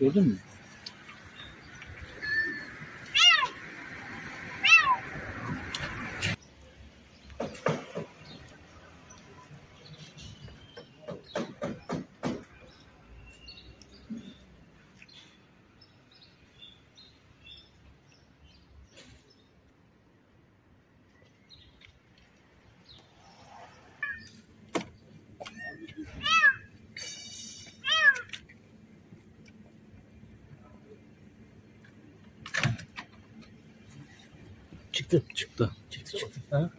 Gördün mü? Çıktı. Ha?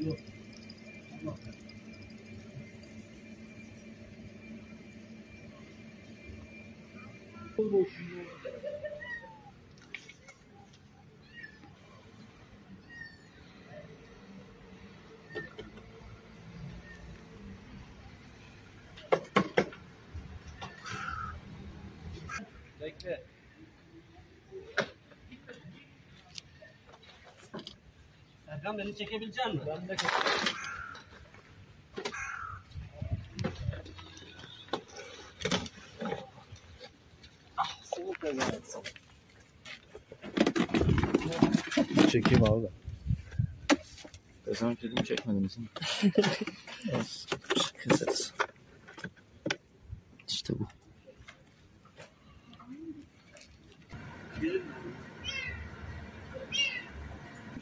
Yok. Bekle. Sen beni çekebilecek misin? Ben de çekebilirim. Ah, soğuk ya. Çekeyim abi. Sen dedim çekmedin sen. Kısas. İşte bu.